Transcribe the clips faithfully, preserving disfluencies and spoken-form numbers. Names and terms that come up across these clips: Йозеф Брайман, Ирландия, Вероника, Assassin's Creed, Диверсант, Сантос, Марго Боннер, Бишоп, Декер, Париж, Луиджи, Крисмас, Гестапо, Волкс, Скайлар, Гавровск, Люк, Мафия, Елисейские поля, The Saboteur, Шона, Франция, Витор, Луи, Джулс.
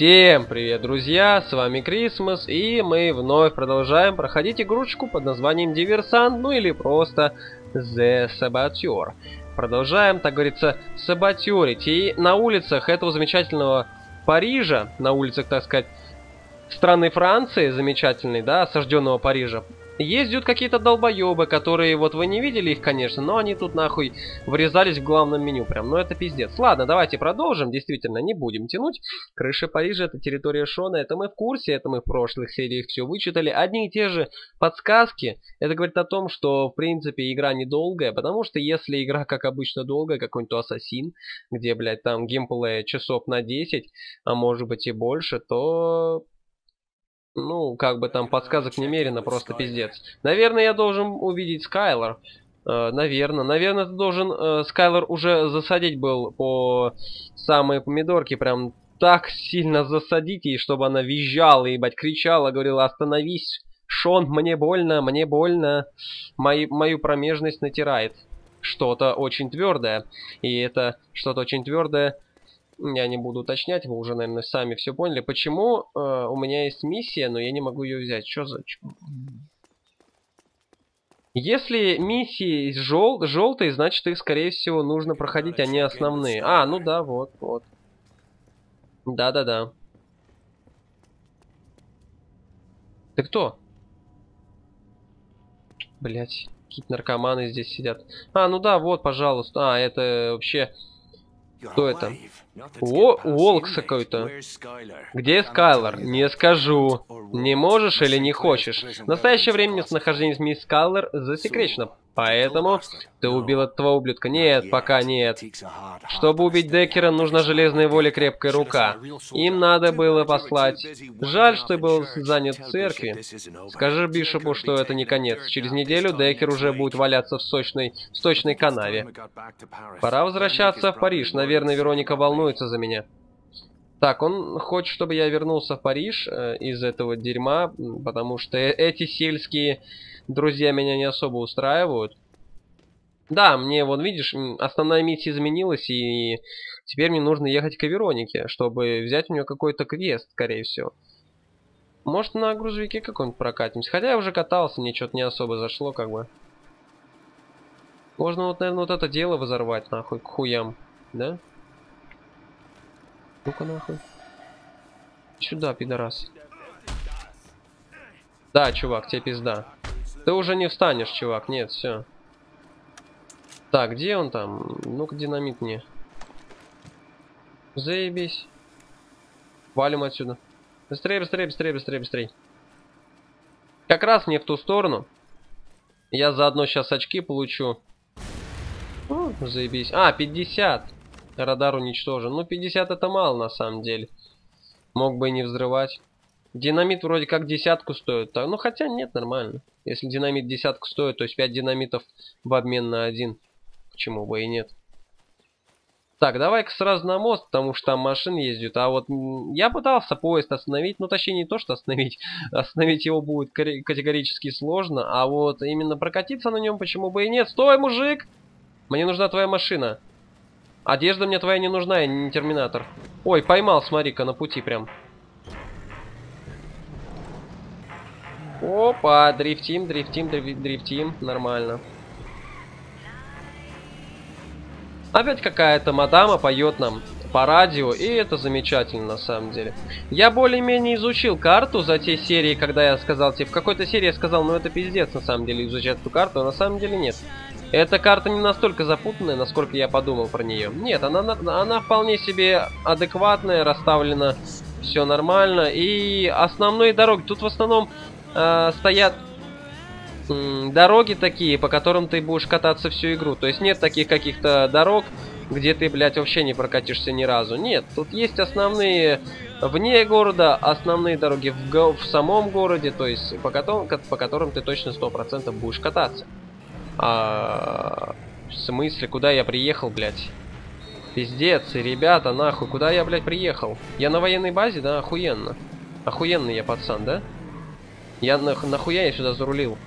Всем привет, друзья, с вами Крисмас, и мы вновь продолжаем проходить игрушечку под названием Диверсант, ну или просто The Saboteur. Продолжаем, так говорится, саботерить, и на улицах этого замечательного Парижа, на улицах, так сказать, страны Франции, замечательной, да, осажденного Парижа, ездят какие-то долбоебы, которые, вот вы не видели их, конечно, но они тут нахуй врезались в главном меню прям. Ну это пиздец. Ладно, давайте продолжим, действительно, не будем тянуть. Крыша Парижа — это территория Шона, это мы в курсе, это мы в прошлых сериях все вычитали. Одни и те же подсказки. Это говорит о том, что, в принципе, игра недолгая, потому что если игра, как обычно, долгая, какой-нибудь Ассасин, где, блядь, там геймплей часов на десять, а может быть и больше, то... Ну, как бы там подсказок немерено, просто пиздец. Наверное, я должен увидеть Скайлар. Э, наверное. Наверное, ты должен... Э, Скайлар уже засадить был по самой помидорке. Прям так сильно засадить ей, чтобы она визжала, ебать, кричала, говорила: остановись, Шон, мне больно, мне больно. Мою, мою промежность натирает что-то очень твердое. И это что-то очень твердое... Я не буду уточнять, вы уже, наверное, сами все поняли. Почему э, у меня есть миссия, но я не могу ее взять? Что за... Если миссии жел... желтые, значит, их, скорее всего, нужно проходить, они основные. А, ну да, вот, вот. Да-да-да. Ты кто? Блять, какие-то наркоманы здесь сидят. А, ну да, вот, пожалуйста. А, это вообще... Кто это? О, Волкс какой-то. Где Скайлар? Не скажу. Не можешь или не хочешь? В настоящее время нахождение мисс Скайлар засекречено. Поэтому ты убил этого ублюдка. Нет, пока нет. Чтобы убить Декера, нужна железная воля, крепкая рука. Им надо было послать. Жаль, что ты был занят в церкви. Скажи Бишопу, что это не конец. Через неделю Декер уже будет валяться в сочной, в сочной канаве. Пора возвращаться в Париж. Наверное, Вероника волнуется за меня. Так, он хочет, чтобы я вернулся в Париж э, из этого дерьма, потому что эти сельские друзья меня не особо устраивают. Да, мне, вот видишь, основная миссия изменилась, и теперь мне нужно ехать к Веронике, чтобы взять у нее какой-то квест, скорее всего. Может, на грузовике каком-нибудь прокатимся. Хотя я уже катался, мне что-то не особо зашло, как бы. Можно вот, наверное, вот это дело взорвать, нахуй, к хуям, да? Ну-ка нахуй. Сюда, пидорас. Да, чувак, тебе пизда. Ты уже не встанешь, чувак. Нет, все. Так, где он там? Ну-ка, динамит мне. Заебись. Валим отсюда. Быстрее, быстрее, быстрее, быстрее, быстрее. Как раз не в ту сторону. Я заодно сейчас очки получу. О, заебись. А, пятьдесят. Радар уничтожен. Ну, пятьдесят это мало, на самом деле. Мог бы и не взрывать. Динамит вроде как десятку стоит. Ну, хотя нет, нормально. Если динамит десятку стоит, то есть пять динамитов в обмен на один. Почему бы и нет. Так, давай-ка сразу на мост, потому что там машины ездят. А вот я пытался поезд остановить. Ну, точнее, не то, что остановить. Остановить его будет категорически сложно. А вот именно прокатиться на нем почему бы и нет. Стой, мужик! Мне нужна твоя машина. Одежда мне твоя не нужна, я не терминатор. Ой, поймал, смотри-ка, на пути прям. Опа, дрифтим, дрифтим, дрифтим. Нормально. Опять какая-то мадама поет нам по радио, и это замечательно, на самом деле. Я более-менее изучил карту за те серии, когда я сказал тебе... В какой-то серии я сказал, ну это пиздец, на самом деле, изучать эту карту, а на самом деле нет. Эта карта не настолько запутанная, насколько я подумал про нее. Нет, она, она вполне себе адекватная, расставлена все нормально. И основные дороги, тут в основном э, стоят э, дороги такие, по которым ты будешь кататься всю игру. То есть нет таких каких-то дорог, где ты, блядь, вообще не прокатишься ни разу. Нет, тут есть основные вне города, основные дороги в, го в самом городе, то есть по, котом, по которым ты точно сто процентов будешь кататься. А, в смысле, куда я приехал, блядь? Пиздец, и ребята, нахуй, куда я, блядь, приехал? Я на военной базе, да, охуенно. Охуенный я пацан, да? Я на... нахуя я сюда зарулил?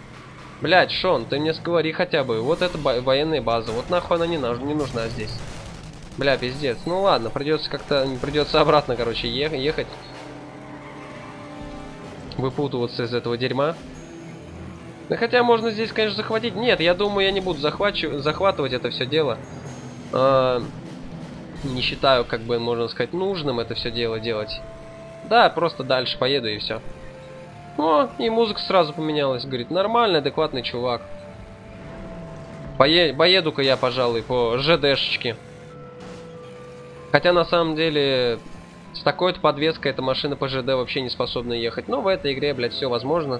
Блядь, Шон, ты мне сговори хотя бы. Вот это бо... военная база, вот нахуй она не, на... не нужна здесь. Бля, пиздец. Ну ладно, придется как-то... Придется обратно, короче, ехать. Выпутываться из этого дерьма. Да хотя можно здесь, конечно, захватить. Нет, я думаю, я не буду захвачу... захватывать это все дело. А... Не считаю, как бы, можно сказать, нужным это все дело делать. Да, просто дальше поеду и все. О, и музыка сразу поменялась. Говорит, нормальный, адекватный чувак. Пое... Поеду-ка я, пожалуй, по ЖДшечке. Хотя, на самом деле, с такой-то подвеской эта машина по ЖД вообще не способна ехать. Но в этой игре, блядь, все возможно.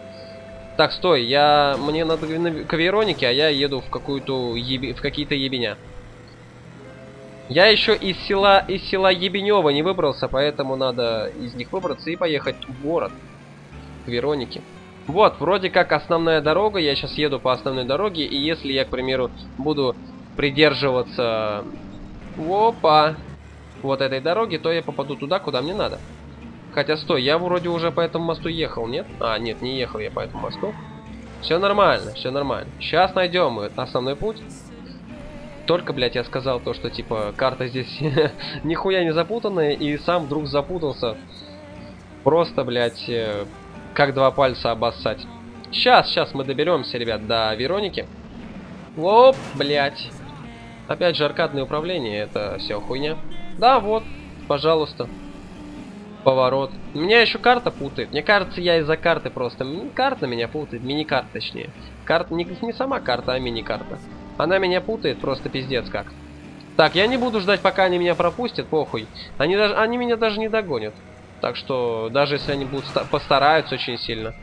Так, стой, я... Мне надо к Веронике, а я еду в какую-то... Еби... в какие-то ебеня. Я еще из села... из села Ебенева не выбрался, поэтому надо из них выбраться и поехать в город. К Веронике. Вот, вроде как основная дорога. Я сейчас еду по основной дороге. И если я, к примеру, буду придерживаться... Опа! Вот этой дороги, то я попаду туда, куда мне надо. Хотя, стой, я вроде уже по этому мосту ехал, нет? А, нет, не ехал я по этому мосту. Все нормально, все нормально. Сейчас найдем мы основной путь. Только, блядь, я сказал то, что, типа, карта здесь нихуя не запутанная, и сам вдруг запутался. Просто, блядь, как два пальца обоссать. Сейчас, сейчас мы доберемся, ребят, до Вероники. Оп, блядь. Опять же, аркадное управление, это все хуйня. Да, вот, пожалуйста. Поворот. Меня еще карта путает. Мне кажется, я из-за карты просто... Карта меня путает, мини-карта точнее. Карта не, не сама карта, а мини-карта. Она меня путает, просто пиздец как. Так, я не буду ждать, пока они меня пропустят, похуй. Они, даже, они меня даже не догонят. Так что, даже если они будут постараются очень сильно.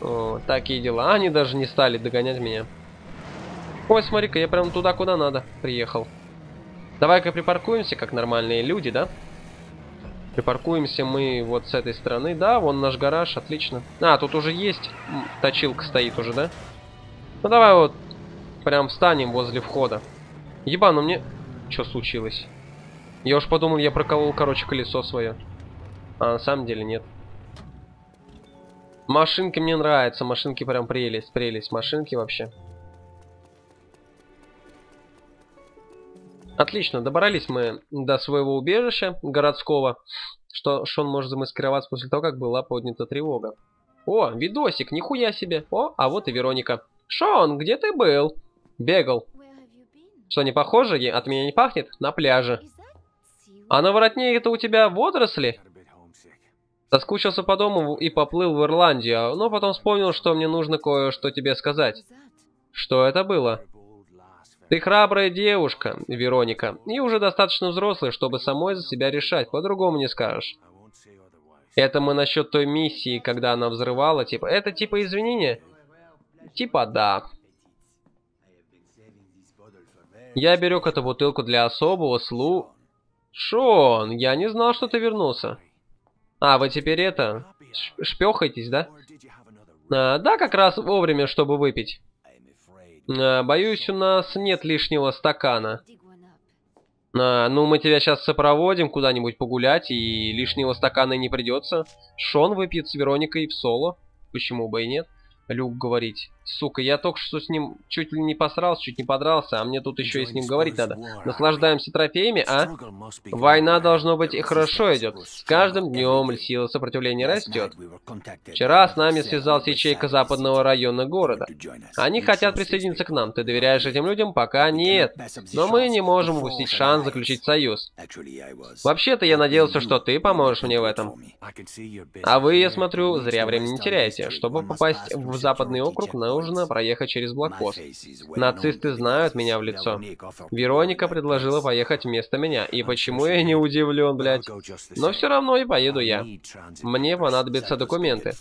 О, такие дела. Они даже не стали догонять меня. Ой, смотри-ка, я прям туда, куда надо, приехал. Давай-ка припаркуемся, как нормальные люди, да? Припаркуемся мы вот с этой стороны. Да, вон наш гараж, отлично. А, тут уже есть. Точилка стоит уже, да? Ну давай вот прям встанем возле входа. Еба, ну мне... Что случилось? Я уж подумал, я проколол, короче, колесо свое. А на самом деле нет. Машинки мне нравятся, машинки прям прелесть, прелесть. Машинки вообще. Отлично, добрались мы до своего убежища городского, что Шон может замаскироваться после того, как была поднята тревога. О, видосик, нихуя себе. О, а вот и Вероника. Шон, где ты был? Бегал. Что, не похоже? От меня не пахнет? На пляже. А на воротне это у тебя водоросли? Соскучился по дому и поплыл в Ирландию, но потом вспомнил, что мне нужно кое-что тебе сказать. Что это было? Ты храбрая девушка, Вероника, и уже достаточно взрослая, чтобы самой за себя решать, по-другому не скажешь. Это мы насчет той миссии, когда она взрывала, типа... Это типа извинения? Типа да. Я берег эту бутылку для особого слу... Шон, я не знал, что ты вернулся. А, вы теперь это... Шпехаетесь, да? А, да, как раз вовремя, чтобы выпить. Боюсь, у нас нет лишнего стакана. А, ну, мы тебя сейчас сопроводим куда-нибудь погулять, и лишнего стакана не придется. Шон выпьет с Вероникой в соло. Почему бы и нет? Люк говорит. Сука, я только что с ним чуть ли не посрался, чуть не подрался, а мне тут еще и с ним говорить надо. Наслаждаемся трофеями, а? Война, должно быть, и хорошо идет. С каждым днем сила сопротивления растет. Вчера с нами связалась ячейка западного района города. Они хотят присоединиться к нам. Ты доверяешь этим людям? Пока нет. Но мы не можем упустить шанс заключить союз. Вообще-то я надеялся, что ты поможешь мне в этом. А вы, я смотрю, зря времени не теряете. Чтобы попасть в западный округ, нужно проехать через блокпост. Нацисты знают меня в лицо. Вероника предложила поехать вместо меня. И почему я не удивлен, блядь? Но все равно и поеду я. Мне понадобятся документы.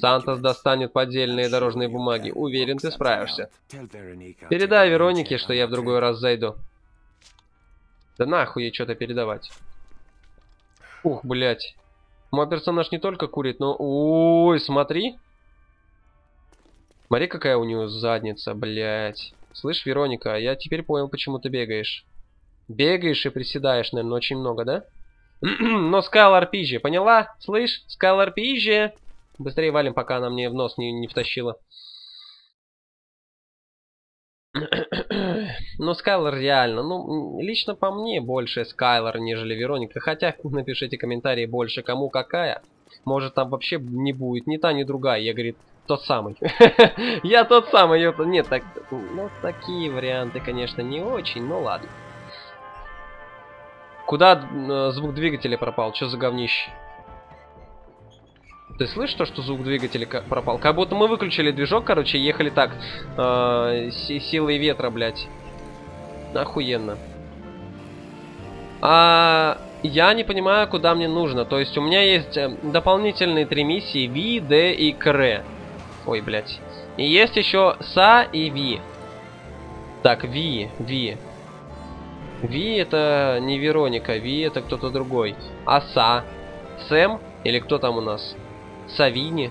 Сантос достанет поддельные дорожные бумаги. Уверен, ты справишься. Передай Веронике, что я в другой раз зайду. Да нахуй ей что-то передавать. Ух, блядь. Мой персонаж не только курит, но... Ой, смотри. Смотри, какая у нее задница, блядь. Слышь, Вероника, я теперь понял, почему ты бегаешь. Бегаешь и приседаешь, наверное, очень много, да? Но Скайлар пизже, поняла? Слышь, Скайлар пизже. Быстрее валим, пока она мне в нос не, не втащила. Но Скайлар реально, ну, лично по мне больше Скайлар, нежели Вероника. Хотя напишите комментарии больше, кому какая. Может, там вообще не будет ни та, ни другая. Я, говорит, тот самый. Я тот самый. Нет, так, ну, такие варианты, конечно, не очень, но ладно. Куда звук двигателя пропал? Что за говнище? Ты слышишь то, что звук двигателя пропал? Как будто мы выключили движок, короче, ехали так. Э, силой ветра, блядь. Охуенно. А я не понимаю, куда мне нужно. То есть у меня есть дополнительные три миссии. Ви, Д и Кре. Ой, блядь. И есть еще Са и Ви. Так, Ви, Ви. Ви это не Вероника. Ви это кто-то другой. А Са? Сэм? Или кто там у нас? Савини?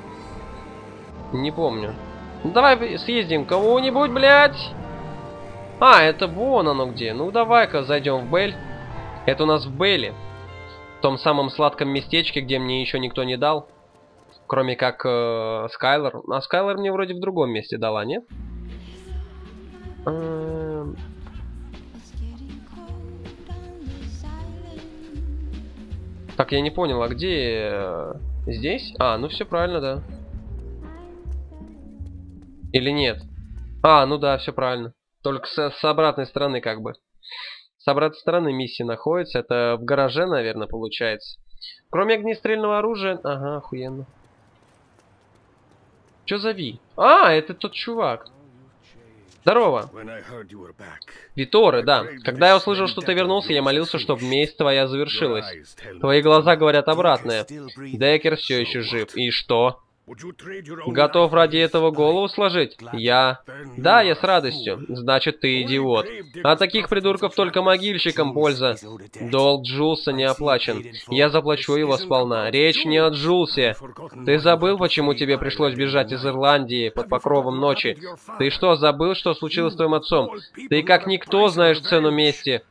Не помню. Ну, давай съездим кого-нибудь, блядь. А, это вон оно где. Ну, давай-ка зайдем в Бель. Это у нас в Белле. В том самом сладком местечке, где мне еще никто не дал. Кроме как э, Скайлар. А Скайлар мне вроде в другом месте дала, нет? Эм... Так, я не понял, а где... Э, здесь? А, ну все правильно, да. Или нет? А, ну да, все правильно. Только с, с обратной стороны как бы. С обратной стороны миссии находится. Это в гараже, наверное, получается. Кроме огнестрельного оружия... Ага, охуенно. Чё за Ви? А, это тот чувак. Здорово. Виторы, да. Когда я услышал, что ты вернулся, я молился, чтобы месть твоя завершилась. Твои глаза говорят обратное. Декер все еще жив. И что? Готов ради этого голову сложить? Я... Да, я с радостью. Значит, ты идиот. От таких придурков только могильщикам польза. Долг Джулса не оплачен. Я заплачу его сполна. Речь не о Джулсе. Ты забыл, почему тебе пришлось бежать из Ирландии под покровом ночи? Ты что, забыл, что случилось с твоим отцом? Ты как никто знаешь цену мести.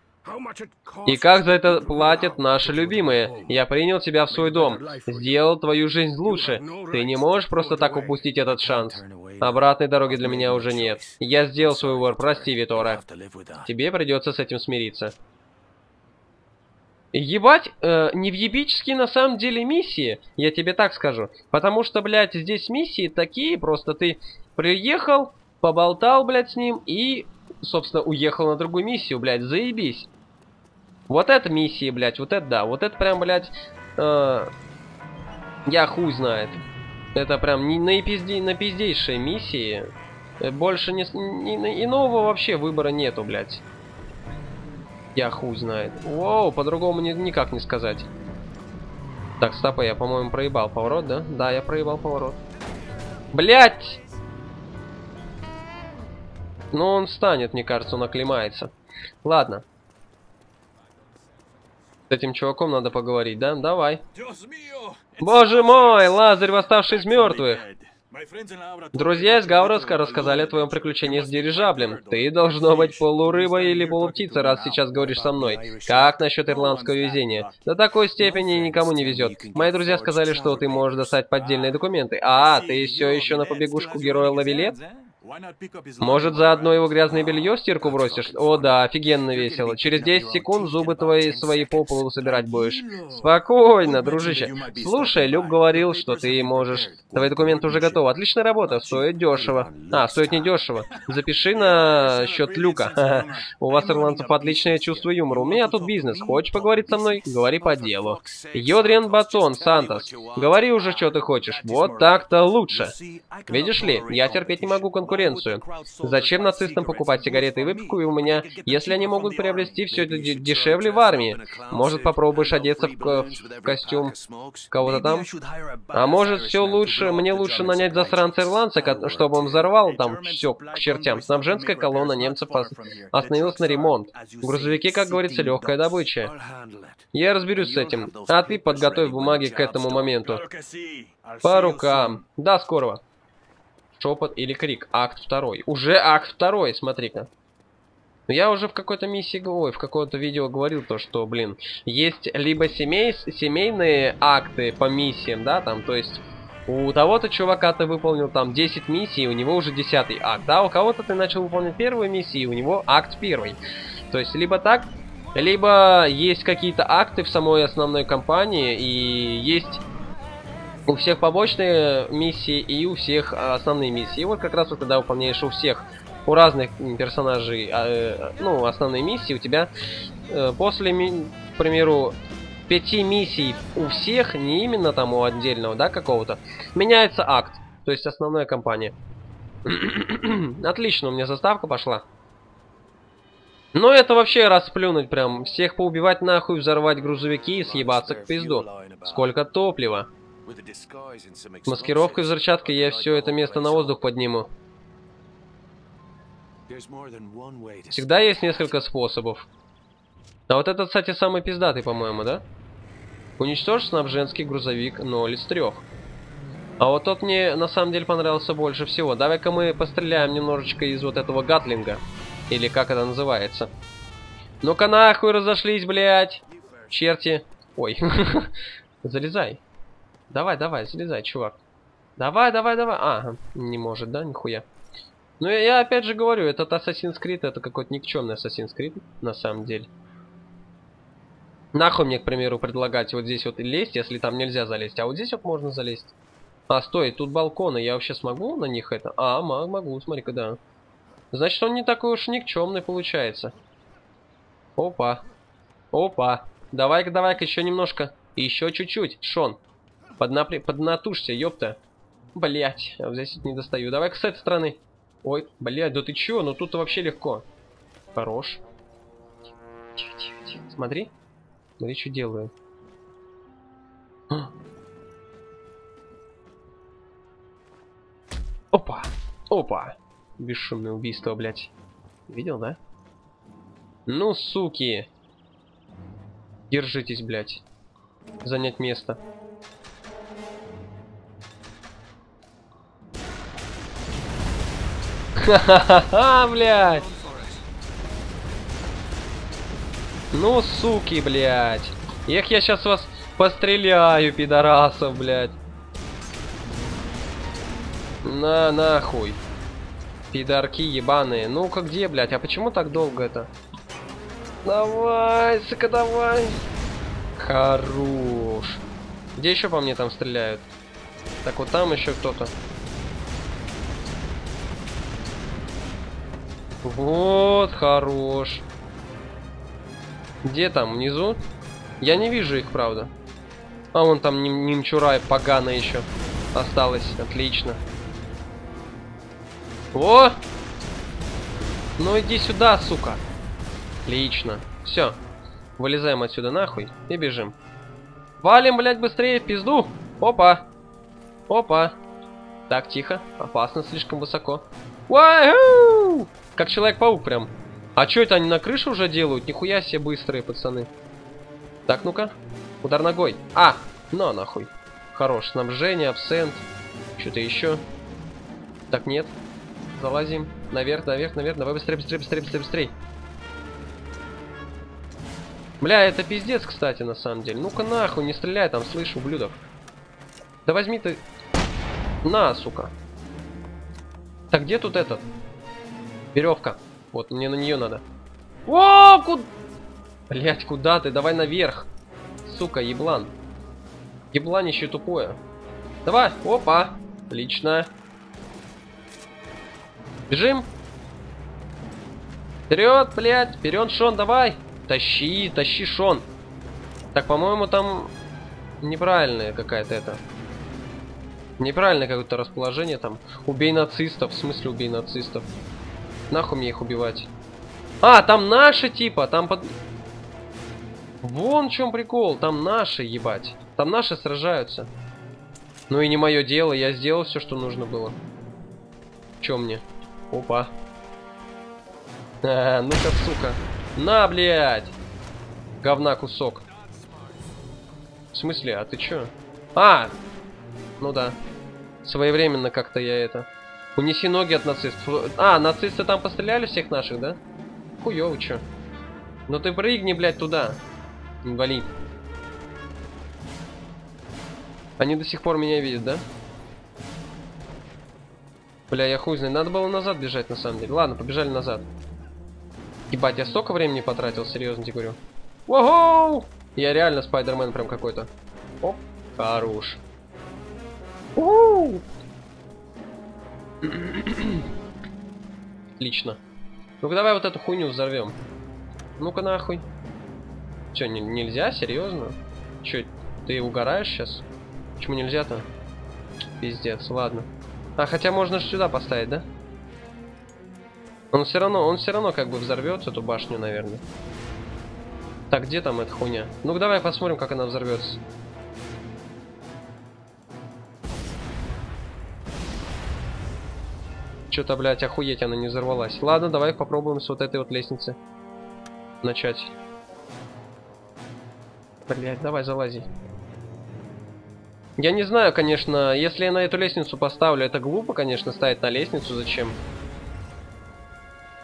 И как за это платят наши любимые? Я принял тебя в свой дом, сделал твою жизнь лучше. Ты не можешь просто так упустить этот шанс. Обратной дороги для меня уже нет. Я сделал свой выбор, прости, Витора. Тебе придется с этим смириться. Ебать, э, невъебические на самом деле миссии, я тебе так скажу. Потому что, блядь, здесь миссии такие, просто ты приехал, поболтал, блядь, с ним и... Собственно, уехал на другую миссию, блядь, заебись. Вот это миссии, блядь, вот это да, вот это прям, блядь, э, я хуй знает. Это прям не наипизде, напиздейшие миссии. Больше не, не, иного вообще выбора нету, блядь. Я хуй знает. Воу, по-другому ни, никак не сказать. Так, стопы, я, по-моему, проебал поворот, да? Да, я проебал поворот. Блядь! Но он встанет, мне кажется, он оклемается. Ладно. С этим чуваком надо поговорить, да? Давай. Боже мой, Лазарь, восставший из мертвых. Друзья из Гавровска рассказали о твоем приключении с дирижаблем. Ты должно быть полурыба или полуптица, раз сейчас говоришь со мной. Как насчет ирландского везения? До такой степени никому не везет. Мои друзья сказали, что ты можешь достать поддельные документы. А, ты все еще на побегушку героя Лавилет? Может, заодно его грязное белье в стирку бросишь? О, да, офигенно весело. Через десять секунд зубы твои свои по полу собирать будешь. Спокойно, дружище. Слушай, Люк говорил, что ты можешь. Твои документы уже готовы. Отличная работа, стоит дешево. А, стоит не дешево. Запиши на счет Люка. У вас, ирландцев, отличное чувство юмора. У меня тут бизнес. Хочешь поговорить со мной? Говори по делу. Йодрин батон, Сантос. Говори уже, что ты хочешь. Вот так-то лучше. Видишь ли, я терпеть не могу конкуренцию. Зачем нацистам покупать сигареты и выпивку и у меня, если они могут приобрести все это дешевле в армии? Может, попробуешь одеться в, ко в костюм кого-то там? А может, все лучше, мне лучше нанять засранца-ирландца, чтобы он взорвал там все к чертям. Снабженская колонна немцев остановилась на ремонт. В грузовике, как говорится, легкая добыча. Я разберусь с этим, а ты подготовь бумаги к этому моменту. По рукам. До скорого. Шепот или крик. Акт второй. Уже акт второй, смотри-ка. Я уже в какой-то миссии, ой, в каком-то видео говорил то, что, блин, есть либо семей, семейные акты по миссиям, да, там, то есть У того-то чувака ты выполнил там десять миссий, у него уже десятый акт. А у кого-то ты начал выполнять первую миссию, у него акт первый. То есть либо так, либо есть какие-то акты в самой основной кампании, и есть у всех побочные миссии и у всех основные миссии. И вот как раз вот когда выполняешь у всех, у разных персонажей, ну, основные миссии, у тебя после, к примеру, пяти миссий у всех, не именно там у отдельного, да, какого-то, меняется акт, то есть основная кампания. Отлично, у меня заставка пошла. Но это вообще расплюнуть прям, всех поубивать нахуй, взорвать грузовики и съебаться к пизду. Сколько топлива. С маскировкой и взрывчаткой я все это место на воздух подниму. Всегда есть несколько способов. А вот этот, кстати, самый пиздатый, по-моему, да? Уничтожь снабженский грузовик ноль из трёх. А вот тот мне на самом деле понравился больше всего. Давай-ка мы постреляем немножечко из вот этого гатлинга. Или как это называется. Ну-ка нахуй разошлись, блядь. Черти. Ой. Залезай. Давай, давай, залезай, чувак. Давай, давай, давай. Ага, не может, да, нихуя. Ну я, я опять же говорю, этот Assassin's Creed, это какой-то никчемный Assassin's Creed, на самом деле. Нахуй мне, к примеру, предлагать вот здесь вот лезть, если там нельзя залезть. А вот здесь вот можно залезть. А, стой, тут балконы, я вообще смогу на них это? А, могу, смотри-ка, да. Значит, он не такой уж никчемный получается. Опа. Опа. Давай-ка, давай-ка, еще немножко. Еще чуть-чуть, Шон. Поднапри... Поднатушься, ёпта. Блять, я вот здесь вот не достаю. Давай-ка с этой стороны. Ой, блять, да ты чё? Ну тут-то вообще легко. Хорош. Тихо-тихо-тихо. Смотри. Смотри, что делаю. Опа! Опа! Бесшумное убийство, блядь. Видел, да? Ну, суки! Держитесь, блядь. Занять место. Ха-ха-ха, блядь! Ну, суки, блядь. Эх, я сейчас вас постреляю, пидорасов, блядь. На, нахуй. Пидорки ебаные. Ну-ка, где, блядь? А почему так долго это? Давай, сука, давай. Хорош. Где еще по мне там стреляют? Так, вот там еще кто-то. Вот, хорош. Где там, внизу? Я не вижу их, правда. А вон там ним немчура и погано еще осталось. Отлично. О! Ну иди сюда, сука. Отлично. Все. Вылезаем отсюда нахуй и бежим. Валим, блядь, быстрее в пизду. Опа. Опа. Так, тихо. Опасно, слишком высоко. Уау! Как Человек-паук прям. А чё это они на крыше уже делают? Нихуя себе быстрые, пацаны. Так, ну-ка. Удар ногой. А! На, нахуй. Хорош. Снабжение, абсент. Что-то еще. Так, нет. Залазим. Наверх, наверх, наверх. Давай быстрее, быстрее, быстрее, быстрее, быстрее. Бля, это пиздец, кстати, на самом деле. Ну-ка, нахуй, не стреляй там, слышу, ублюдок. Да возьми ты... На, сука. Так, где тут этот? Веревка. Вот, мне на нее надо. О, куда? Блять, куда ты? Давай наверх. Сука, еблан. Еблан еще тупое. Давай, опа. Отлично. Бежим. Вперед, блять. Вперед, Шон, давай. Тащи, тащи, Шон. Так, по-моему, там неправильная какая-то это. Неправильное какое-то расположение там. Убей нацистов. В смысле убей нацистов? Нахуй мне их убивать. А, там наши, типа, там под... Вон в чем прикол, там наши, ебать. Там наши сражаются. Ну и не мое дело, я сделал все, что нужно было. Че мне? Опа. А, ну-ка, сука. На, блядь. Говна кусок. В смысле, а ты че? А! Ну да. Своевременно как-то я это... Унеси ноги от нацистов. А, нацисты там постреляли всех наших, да? Хуёво, чё. Ну ты прыгни, блядь, туда. Инвалид. Они до сих пор меня видят, да? Бля, я хуй знаю. Надо было назад бежать, на самом деле. Ладно, побежали назад. Ебать, я столько времени потратил, серьезно тебе говорю. Воу! Я реально Спайдермен прям какой-то. Оп, хорош. Отлично. Ну-ка давай вот эту хуйню взорвем. Ну-ка нахуй. Че, не, нельзя? Серьезно? Че, ты угораешь сейчас? Почему нельзя-то? Пиздец, ладно. А, хотя можно же сюда поставить, да? Он все равно, он все равно как бы взорвется, эту башню, наверное. Так, где там эта хуйня? Ну-ка давай посмотрим, как она взорвется. Что-то, блядь, охуеть, она не взорвалась. Ладно, давай попробуем с вот этой вот лестницы начать. Блядь, давай, залази. Я не знаю, конечно, если я на эту лестницу поставлю, это глупо, конечно, ставить на лестницу. Зачем?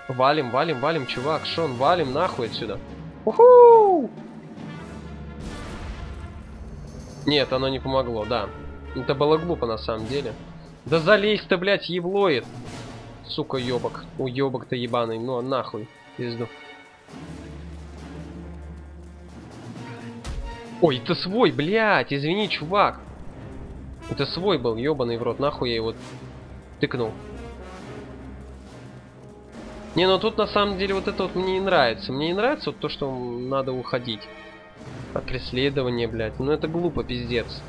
Валим, валим, валим, чувак, Шон, валим нахуй отсюда. Уху! Нет, оно не помогло, да. Это было глупо, на самом деле. Да залезь-то, блядь, еблоид. Сука, ёбок. Уёбок-то ебаный. Ну, а нахуй. Пизду. Ой, это свой, блядь. Извини, чувак. Это свой был, ёбаный в рот. Нахуй я его тыкнул. Не, ну тут, на самом деле, вот это вот мне не нравится. Мне не нравится вот то, что надо уходить. От преследования, блядь. Ну, это глупо, пиздец.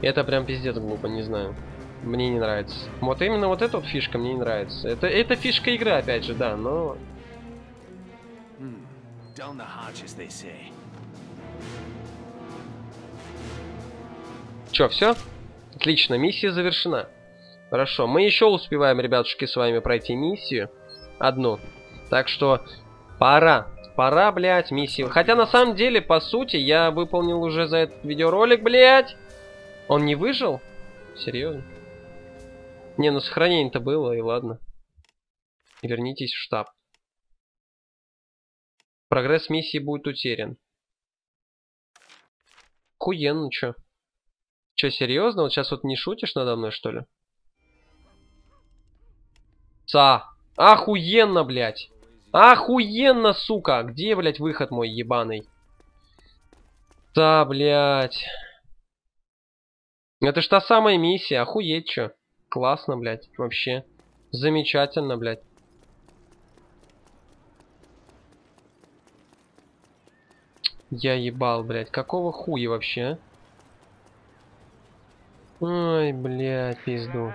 Это прям пиздец глупо, не знаю. Мне не нравится. Вот именно вот эта вот фишка мне не нравится. Это, это фишка игры, опять же, да, но... Чё, все? Отлично, миссия завершена. Хорошо, мы еще успеваем, ребятушки, с вами пройти миссию. Одну. Так что, пора. Пора, блядь, миссию. Хотя, на самом деле, по сути, я выполнил уже за этот видеоролик, блядь. Он не выжил? Серьезно? Не, ну сохранение-то было, и ладно. Вернитесь в штаб. Прогресс миссии будет утерян. Хуенно, чё? Чё, серьезно? Вот сейчас вот не шутишь надо мной, что ли? Са! Охуенно, блядь! Охуенно, сука! Где, блядь, выход мой ебаный? Та, блядь... Это ж та самая миссия, охуеть, чё. Классно, блядь, вообще. Замечательно, блядь. Я ебал, блядь, какого хуя вообще, а? Ой, блядь, пизду.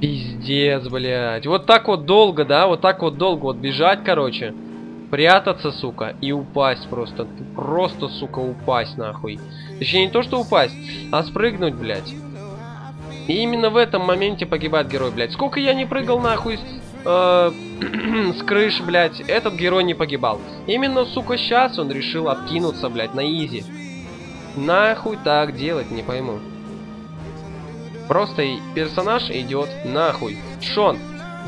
Пиздец, блядь. Вот так вот долго, да, вот так вот долго вот бежать, короче. Прятаться, сука, и упасть просто. Просто, сука, упасть, нахуй. Точнее, не то, что упасть, а спрыгнуть, блядь. И именно в этом моменте погибает герой, блядь. Сколько я не прыгал, нахуй, э, с крыш, блядь, этот герой не погибал. Именно, сука, сейчас он решил откинуться, блядь, на изи. Нахуй так делать, не пойму. Просто и персонаж идет нахуй. Шон,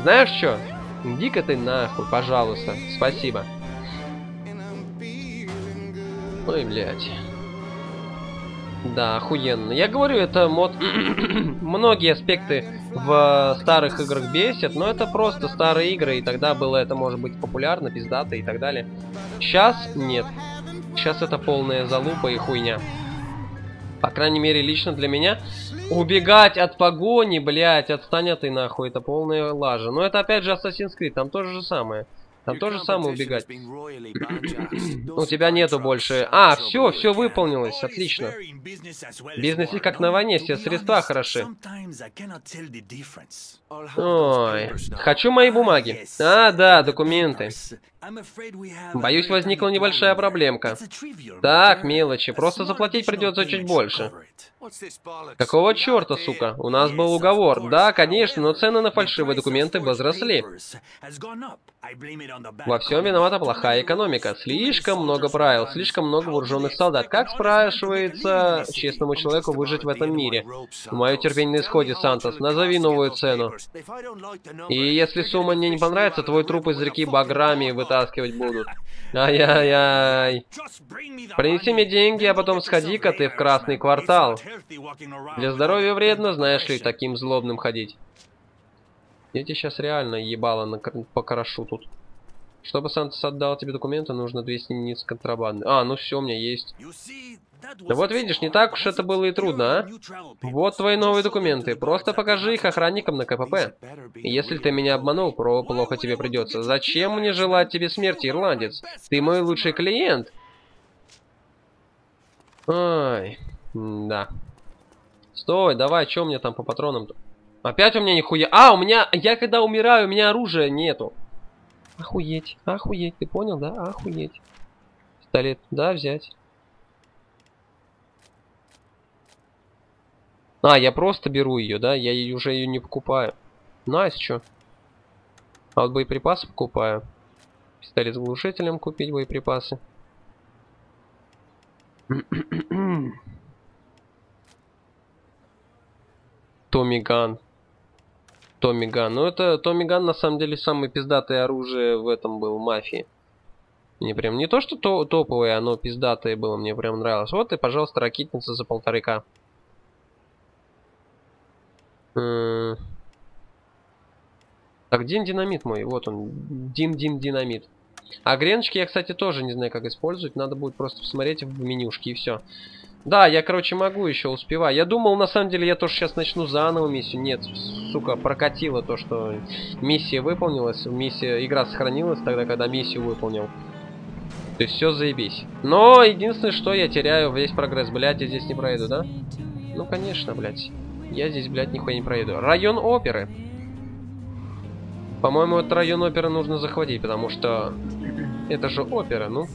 знаешь что? Иди-ка ты нахуй, пожалуйста. Спасибо. Ой, блядь. Да, охуенно. Я говорю, это мод... Многие аспекты в старых играх бесят, но это просто старые игры, и тогда было это, может быть, популярно, пиздато и так далее. Сейчас нет. Сейчас это полная залупа и хуйня. По крайней мере, лично для меня. Убегать от погони, блядь, отстань ты нахуй, это полная лажа. Но это опять же Assassin's Creed, там то же самое. Там то же самое убегать. У тебя нету больше... А, все, все выполнилось, отлично. Бизнес как на войне, все средства хороши. Ой, хочу мои бумаги. А, да, документы. Боюсь, возникла небольшая проблемка. Так, мелочи, просто заплатить придется чуть больше. Какого черта, сука? У нас был уговор. Да, конечно, но цены на фальшивые документы возросли. Во всем виновата плохая экономика. Слишком много правил, слишком много вооруженных солдат. Как, спрашивается, честному человеку выжить в этом мире? Мое терпение на исходе, Сантос. Назови новую цену. И если сумма мне не понравится, твой труп из реки Баграми в этом вытаскивать будут. Ай-яй-яй. Принеси мне деньги, а потом сходи-ка ты в Красный квартал. Для здоровья вредно, знаешь ли, таким злобным ходить. Дети сейчас реально ебало на... покрошу тут. Чтобы Сантос отдал тебе документы, нужно двести единиц контрабанды. А, ну все, у меня есть. Да вот видишь, не так уж это было и трудно, а? Вот твои новые документы. Просто покажи их охранникам на ка пэ пэ. Если ты меня обманул, про плохо тебе придется. Зачем мне желать тебе смерти, ирландец? Ты мой лучший клиент. Ай, да. Стой, давай, что у меня там по патронам-то? Опять у меня нихуя... А, у меня... Я когда умираю, у меня оружия нету. Охуеть, охуеть, ты понял, да? Охуеть. Пистолет, да, взять. А, я просто беру ее, да? Я уже ее не покупаю. Найс, чё? А вот боеприпасы покупаю. Пистолет с глушителем купить, боеприпасы. Томиган. Томиган. Ну, это Томиган, на самом деле, самое пиздатое оружие в этом был, в Мафии. Мне прям не то, что то топовое, оно пиздатое было, мне прям нравилось. Вот и, пожалуйста, ракетница за полторы ка. Так, Дин динамит мой, вот он, Дин Дин динамит. А греночки я, кстати, тоже не знаю, как использовать, надо будет просто посмотреть в менюшке и все. Да, я, короче, могу еще успевать. Я думал, на самом деле, я тоже сейчас начну заново миссию. Нет, сука, прокатило то, что миссия выполнилась, миссия, игра сохранилась тогда, когда миссию выполнил. То есть все заебись. Но единственное, что я теряю весь прогресс, блядь, я здесь не пройду, да? Ну, конечно, блядь. Я здесь, блядь, нихуя не проеду. Район оперы. По-моему, этот район оперы нужно захватить, потому что... Это же опера, ну.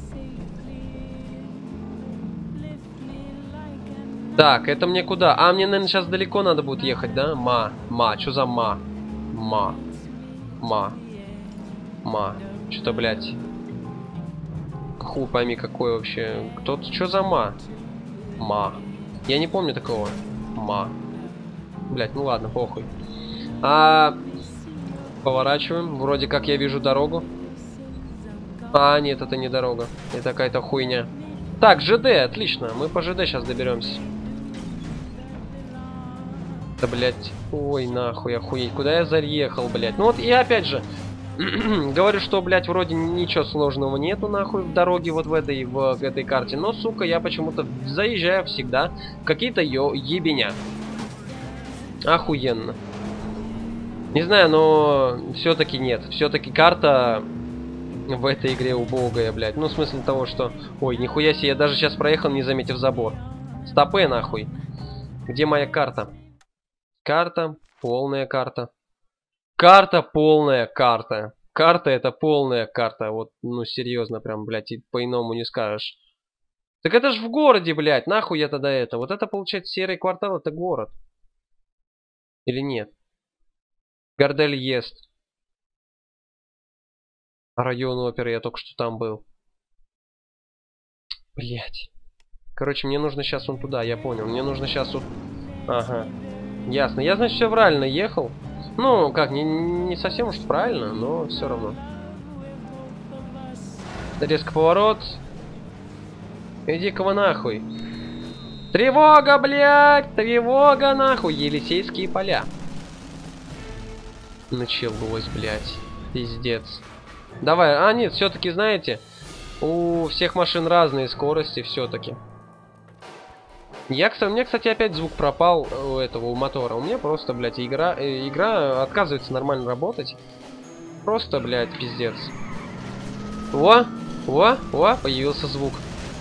Так, это мне куда? А, мне, наверное, сейчас далеко надо будет ехать, да? Ма. Ма. Чё за ма? Ма. Ма. Ма. Чё-то, блядь. Хуй пойми, какой вообще... Кто-то... Чё за ма? Ма. Я не помню такого. Ма. Блять, ну ладно, похуй. А... Поворачиваем. Вроде как я вижу дорогу. А, нет, это не дорога. Это какая-то хуйня. Так, жэ дэ, отлично. Мы по жэ дэ сейчас доберемся. Да, блять. Ой, нахуй, охуеть. Куда я заехал, блять? Ну вот и опять же. Говорю, что, блять, вроде ничего сложного нету, нахуй, в дороге вот в этой, в этой карте. Но, сука, я почему-то заезжаю всегда в какие-то ё ебеня. Охуенно. Не знаю, но все-таки нет. Все-таки карта в этой игре убогая, блядь. Ну, в смысле того, что... Ой, нихуя себе, я даже сейчас проехал, не заметив забор. Стопэ, нахуй. Где моя карта? Карта, полная карта. Карта, полная карта. Карта это полная карта. Вот, ну, серьезно, прям, блядь, и по-иному не скажешь. Так это ж в городе, блядь, нахуй я тогда это. Вот это, получается, серый квартал, это город. Или нет? Гордель ест. Район оперы, я только что там был. Блять. Короче, мне нужно сейчас вон туда, я понял. Мне нужно сейчас вот... Ага. Ясно. Я, значит, все правильно ехал. Ну, как, не, не совсем уж правильно, но все равно. Резко поворот. Иди-ка вы нахуй. Тревога, блядь! Тревога, нахуй! Елисейские поля. Началось, блядь. Пиздец. Давай. А, нет, все-таки, знаете, у всех машин разные скорости все-таки. Я, кстати, у меня, кстати, опять звук пропал у этого, у мотора. У меня просто, блядь, игра, э, игра отказывается нормально работать. Просто, блядь, пиздец. Во, во, во, появился звук.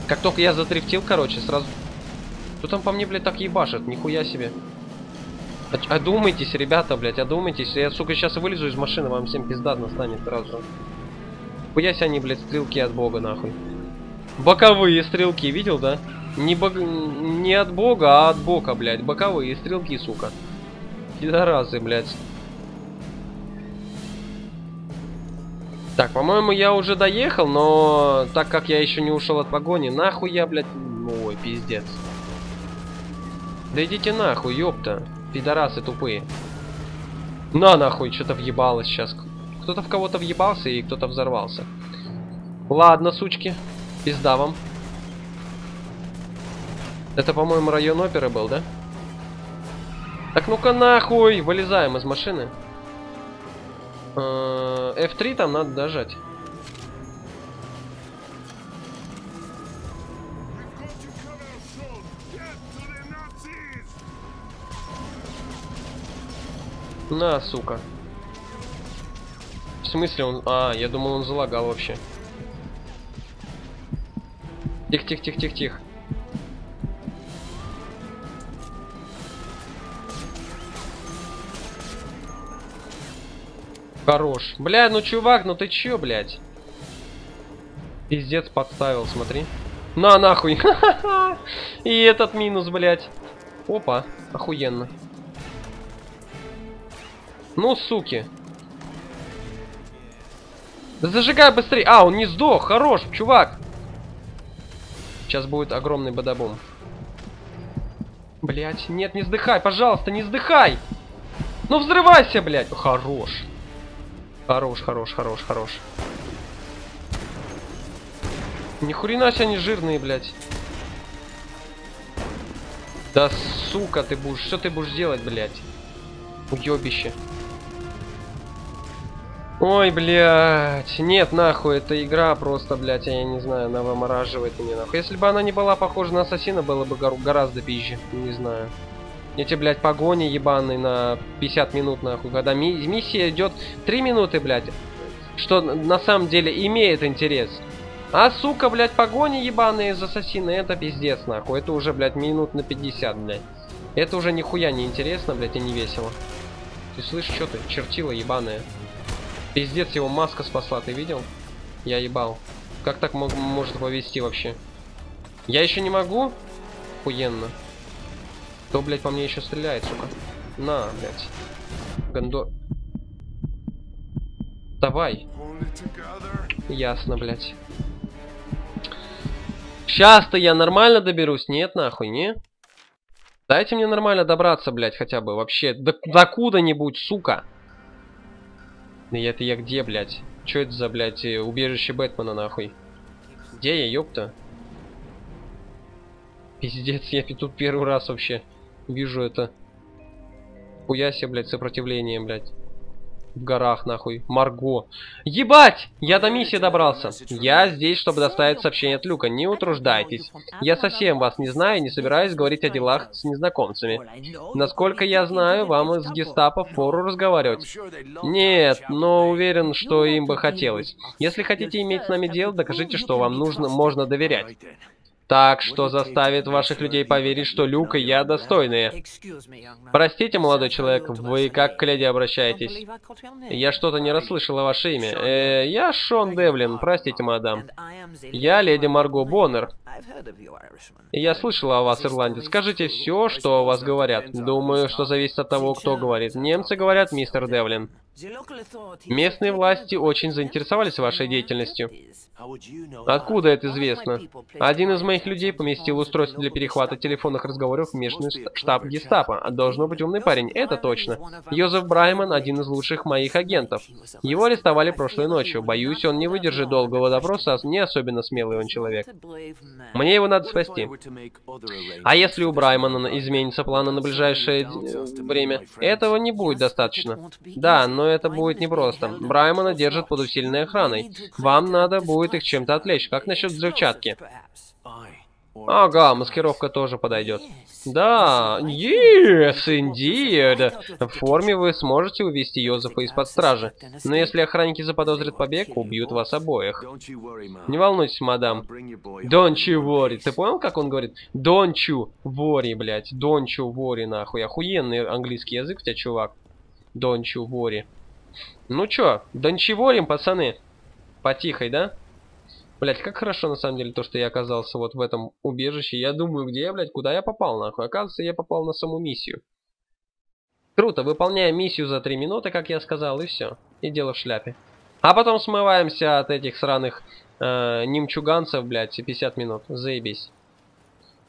Как только я затрифтил, короче, сразу... Кто там по мне, блядь, так ебашит? Нихуя себе. Одумайтесь, ребята, блядь, одумайтесь. Я, сука, сейчас вылезу из машины, вам всем пизда настанет сразу же. Хуясь они, блядь, стрелки от бога, нахуй. Боковые стрелки, видел, да? Не, бо... Не от бога, а от бока, блядь. Боковые стрелки, сука. Пидоразы, блядь. Так, по-моему, я уже доехал, но... Так как я еще не ушел от погони, нахуй я, блядь... Ой, пиздец. Да идите нахуй, ёпта. Пидорасы тупые. На нахуй, что-то въебалось сейчас. Кто-то в кого-то въебался и кто-то взорвался. Ладно, сучки. Пизда вам. Это, по-моему, район оперы был, да? Так, ну-ка нахуй! Вылезаем из машины. эф три там надо дожать. На, сука. В смысле он... А, я думал, он залагал вообще. Тихо-тихо-тихо-тихо-тихо. Хорош. Бля, ну чувак, ну ты чё, блядь? Пиздец подставил, смотри. На, нахуй. И этот минус, блядь. Опа, охуенно. Ну, суки. Да зажигай быстрее. А, он не сдох. Хорош, чувак. Сейчас будет огромный бадабум. Блять, нет, не сдыхай, пожалуйста, не сдыхай. Ну, взрывайся, блядь. Хорош. Хорош, хорош, хорош, хорош. Ни хрена себе они жирные, блядь. Да, сука, ты будешь... Что ты будешь делать, блядь? Уёбище. Ой, блядь. Нет, нахуй, эта игра просто, блядь, я не знаю, она вымораживает меня, нахуй. Если бы она не была похожа на Ассасина, было бы гораздо пизже. Не знаю. Эти, блядь, погони ебаные на пятьдесят минут, нахуй. Когда ми миссия идет три минуты, блядь. Что на самом деле имеет интерес. А, сука, блядь, погони ебаные за Ассасина, это пиздец, нахуй. Это уже, блядь, минут на пятьдесят, блядь. Это уже нихуя не интересно, блядь, и не весело. Ты слышишь, что ты, чертила ебаная? Пиздец, его маска спасла, ты видел? Я ебал. Как так может повести вообще? Я еще не могу? Охуенно. Кто, блядь, по мне еще стреляет, сука? На, блядь. Гондо... Давай. Ясно, блядь. Сейчас-то я нормально доберусь? Нет, нахуй, не? Дайте мне нормально добраться, блядь, хотя бы. Вообще, до, до куда-нибудь, сука. Да это я где, блядь? Чё это за, блядь, убежище Бэтмена, нахуй? Где я, ёпта? Пиздец, я тут первый раз вообще вижу это. Хуяся, блядь, сопротивление, блядь. В горах, нахуй. Марго. Ебать! Я до миссии добрался. Я здесь, чтобы доставить сообщение от Люка. Не утруждайтесь. Я совсем вас не знаю и не собираюсь говорить о делах с незнакомцами. Насколько я знаю, вам из гестапо впору разговаривать. Нет, но уверен, что им бы хотелось. Если хотите иметь с нами дело, докажите, что вам нужно, можно доверять. Так, что заставит ваших людей поверить, что Люк и я достойные. Простите, молодой человек, вы как к леди обращаетесь? Я что-то не расслышала ваше имя. Э, я Шон Девлин, простите, мадам. Я леди Марго Боннер. Я слышала о вас, ирландец. Скажите все, что о вас говорят. Думаю, что зависит от того, кто говорит. Немцы говорят, мистер Девлин. Местные власти очень заинтересовались вашей деятельностью. Откуда это известно? Один из моих людей поместил устройство для перехвата телефонных разговоров в местный штаб гестапо. Должно быть умный парень, это точно. Йозеф Брайман, один из лучших моих агентов. Его арестовали прошлой ночью. Боюсь, он не выдержит долгого допроса, а не особенно смелый он человек. Мне его надо спасти. А если у Браймана изменится планы на ближайшее время? Этого не будет достаточно. Да, но это будет непросто. Браймана держат под усиленной охраной. Вам надо будет их чем-то отвлечь. Как насчет взрывчатки? Ага, маскировка тоже подойдет. Да, yes, indeed. В форме вы сможете увести Йозефа из-под стражи. Но если охранники заподозрят побег, убьют вас обоих. Не волнуйтесь, мадам. Don't you worry. Ты понял, как он говорит? Don't you worry, блядь. Don't you worry, нахуй. Охуенный английский язык у тебя, чувак. Don't you worry. Ну чё, don't you worry, пацаны. Потихой, да? Блять, как хорошо на самом деле то, что я оказался вот в этом убежище. Я думаю, где я, блядь, куда я попал, нахуй. Оказывается, я попал на саму миссию. Круто, выполняем миссию за три минуты, как я сказал, и все. И дело в шляпе. А потом смываемся от этих сраных э, немчуганцев, блядь, пятьдесят минут. Заебись.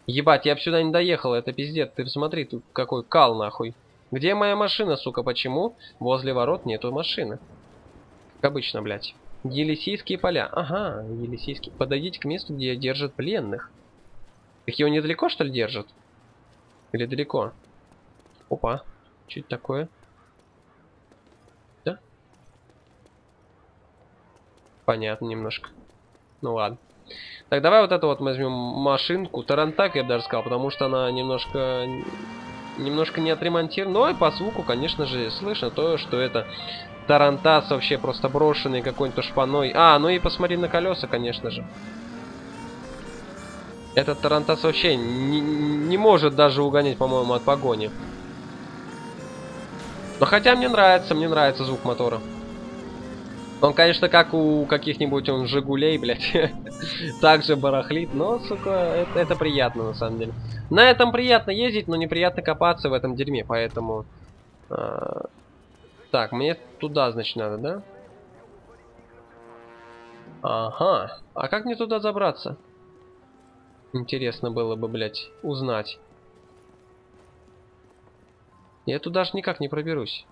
Ебать, я бы сюда не доехал, это пиздец. Ты посмотри, тут какой кал, нахуй. Где моя машина, сука, почему? Возле ворот нету машины. Как обычно, блядь. Елисейские поля. Ага, Елисейские. Подойдите к месту, где держат пленных. Так его недалеко, что ли, держат? Или далеко? Опа. Что это такое? Да? Понятно немножко. Ну ладно. Так, давай вот эту вот возьмем машинку. Тарантак, я бы даже сказал, потому что она немножко... Немножко не отремонтирована. Но и по звуку, конечно же, слышно то, что это... Тарантас вообще просто брошенный какой-то шпаной. А, ну и посмотри на колеса, конечно же. Этот тарантас вообще не, не может даже угонять, по-моему, от погони. Но хотя мне нравится, мне нравится звук мотора. Он, конечно, как у каких-нибудь он Жигулей, блядь, также барахлит, но, сука, это, это приятно, на самом деле. На этом приятно ездить, но неприятно копаться в этом дерьме, поэтому... Э Так, мне туда, значит, надо, да? Ага. А как мне туда забраться? Интересно было бы, блядь, узнать. Я туда ж никак не проберусь.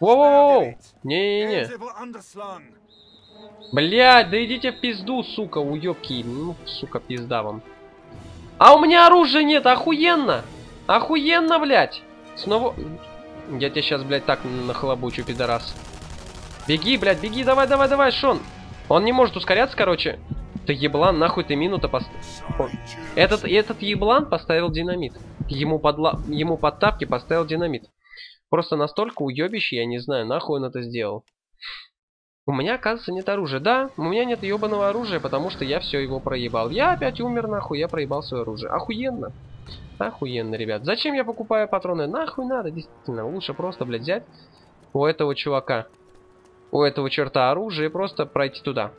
Воу-воу-воу! Не-не-не. Блядь, да идите в пизду, сука, уёбки. Ну, сука, пизда вам. А у меня оружия нет, охуенно! Охуенно, блядь! Снова... Я тебя сейчас, блядь, так нахлобучу, пидорас. Беги, блядь, беги, давай, давай, давай, Шон! Он не может ускоряться, короче. Ты еблан, нахуй ты минута поставил. Этот, этот еблан поставил динамит. Ему под, ла... Ему под тапки поставил динамит. Просто настолько уёбище, я не знаю, нахуй он это сделал. У меня, оказывается, нет оружия. Да, у меня нет ебаного оружия, потому что я все его проебал. Я опять умер, нахуй, я проебал свое оружие. Охуенно. Охуенно, ребят. Зачем я покупаю патроны? Нахуй надо, действительно. Лучше просто, блядь, взять у этого чувака, у этого черта оружие и просто пройти туда.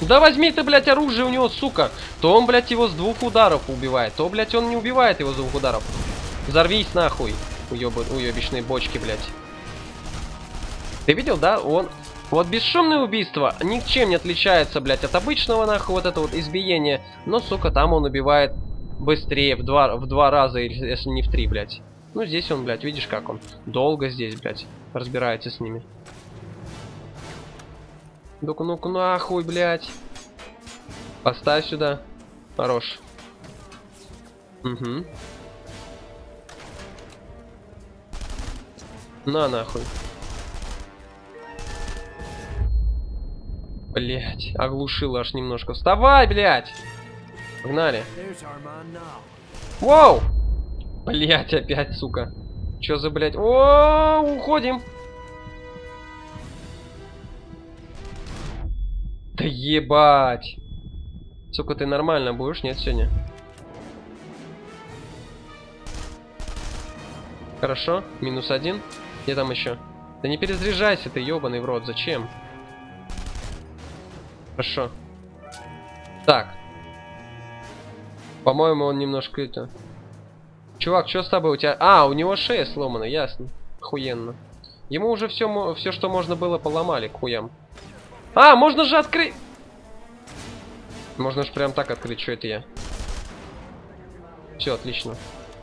Да возьми ты, блядь, оружие у него, сука. То он, блядь, его с двух ударов убивает, то, блядь, он не убивает его с двух ударов. Взорвись, нахуй. Уебищные бочки, блядь. Ты видел, да? Он... Вот бесшумное убийство ничем не отличается, блядь, от обычного, нахуй, вот это вот избиение. Но, сука, там он убивает быстрее, в два, в два раза, если не в три, блядь. Ну, здесь он, блядь, видишь, как он долго здесь, блядь, разбирается с ними. Ну-ка, ну-ка, нахуй, блядь. Поставь сюда. Хорош. Угу. На, нахуй. Блять, оглушила аж немножко. Вставай, блять! Погнали. Воу! Блять, опять, сука. Чё за, блять? О, уходим! Да ебать! Сука, ты нормально будешь? Нет, сегодня. Хорошо, минус один. Где там еще? Да не перезаряжайся ты, ебаный в рот, зачем? Хорошо. Так. По-моему, он немножко это... Чувак, что с тобой у тебя? А, у него шея сломана, ясно. Охуенно. Ему уже все, все, что можно было, поломали к хуям. А, можно же открыть... Можно же прям так открыть, что это я. Все, отлично.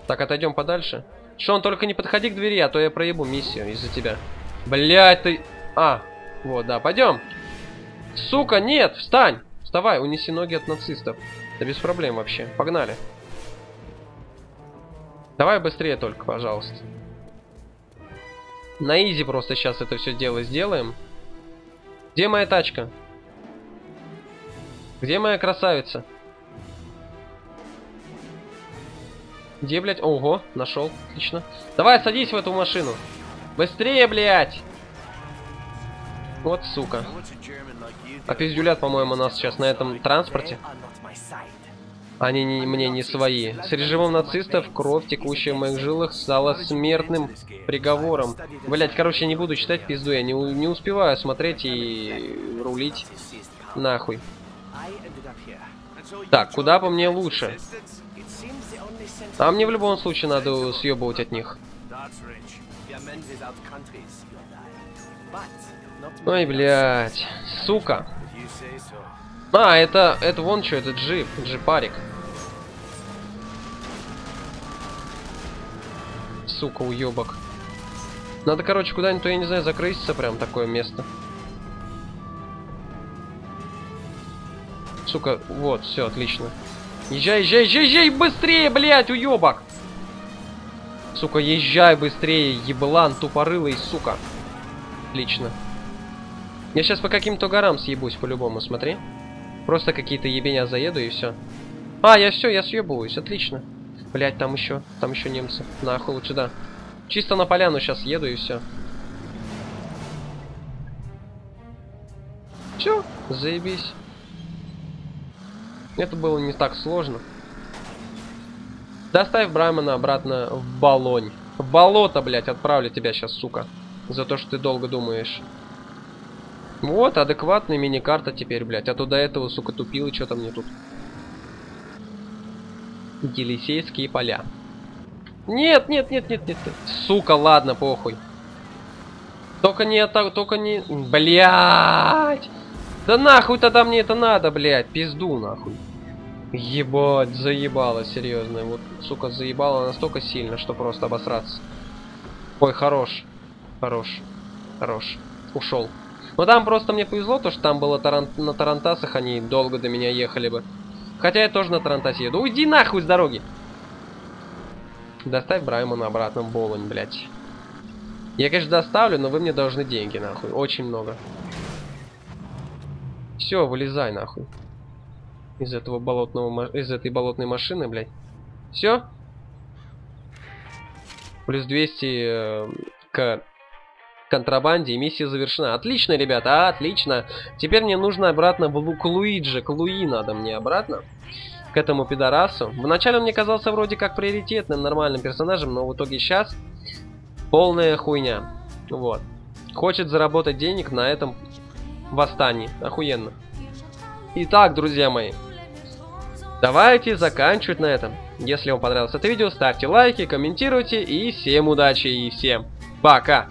Так, отойдем подальше. Шон, только не подходи к двери, а то я проебу миссию из-за тебя. Блядь, ты... А, вот, да, пойдем. Сука, нет, встань. Вставай, унеси ноги от нацистов. Да без проблем вообще, погнали. Давай быстрее только, пожалуйста. На изи просто сейчас это все дело сделаем. Где моя тачка? Где моя красавица? Где, блядь? Ого, нашел. Отлично. Давай, садись в эту машину. Быстрее, блядь. Вот, сука. А пиздюлят, по-моему, нас сейчас на этом транспорте. Они не, мне не свои. С режимом нацистов кровь, текущая в моих жилах, стала смертным приговором. Блядь, короче, не буду читать пизду. Я не, не успеваю смотреть и рулить. Нахуй. Так, куда по мне лучше? А мне в любом случае надо съебывать от них. Ой, блядь, сука. А, это, это вон что, это джип, джипарик. сука, уебок. Надо, короче, куда-нибудь, я не знаю, закрыситься, прям такое место. Сука, вот, все, отлично. Езжай, езжай, езжай, езжай, быстрее, блядь, уебок! Сука, езжай быстрее, еблан, тупорылый, сука. Отлично. Я сейчас по каким-то горам съебусь, по-любому, смотри. Просто какие-то ебеня заеду и все. А, я все, я съебываюсь, отлично. Блять, там еще, там еще немцы. Нахуй лучше, да. Чисто на поляну сейчас еду и все. Все, заебись. Это было не так сложно. Доставь Браймана обратно в Болонь. В болото, блять, отправлю тебя сейчас, сука. За то, что ты долго думаешь. Вот, адекватная мини-карта теперь, блядь. А то до этого, сука, тупил, и что-то мне тут. Елисейские поля. Нет, нет, нет, нет, нет. Сука, ладно, похуй. Только не так, только не... Блядь! Да нахуй тогда мне это надо, блядь. Пизду, нахуй. Ебать, заебало, серьезно. Вот, сука, заебало настолько сильно, что просто обосраться. Ой, хорош. Хорош. Хорош. Ушел. Но там просто мне повезло, то что там было таран... на тарантасах, они долго до меня ехали бы. Хотя я тоже на тарантасе еду. Уйди нахуй с дороги! Доставь Браймана обратно в Болонь, блядь. Я, конечно, доставлю, но вы мне должны деньги, нахуй. Очень много. Все, вылезай, нахуй. Из этого болотного... Из этой болотной машины, блядь. Все? Плюс двести э, к... контрабанде, и миссия завершена. Отлично, ребята, отлично. Теперь мне нужно обратно в Лу к Луиджи, к Луи надо мне обратно, к этому пидорасу. Вначале он мне казался вроде как приоритетным, нормальным персонажем, но в итоге сейчас полная хуйня. Вот. Хочет заработать денег на этом восстании. Охуенно. Итак, друзья мои, давайте заканчивать на этом. Если вам понравилось это видео, ставьте лайки, комментируйте, и всем удачи, и всем пока!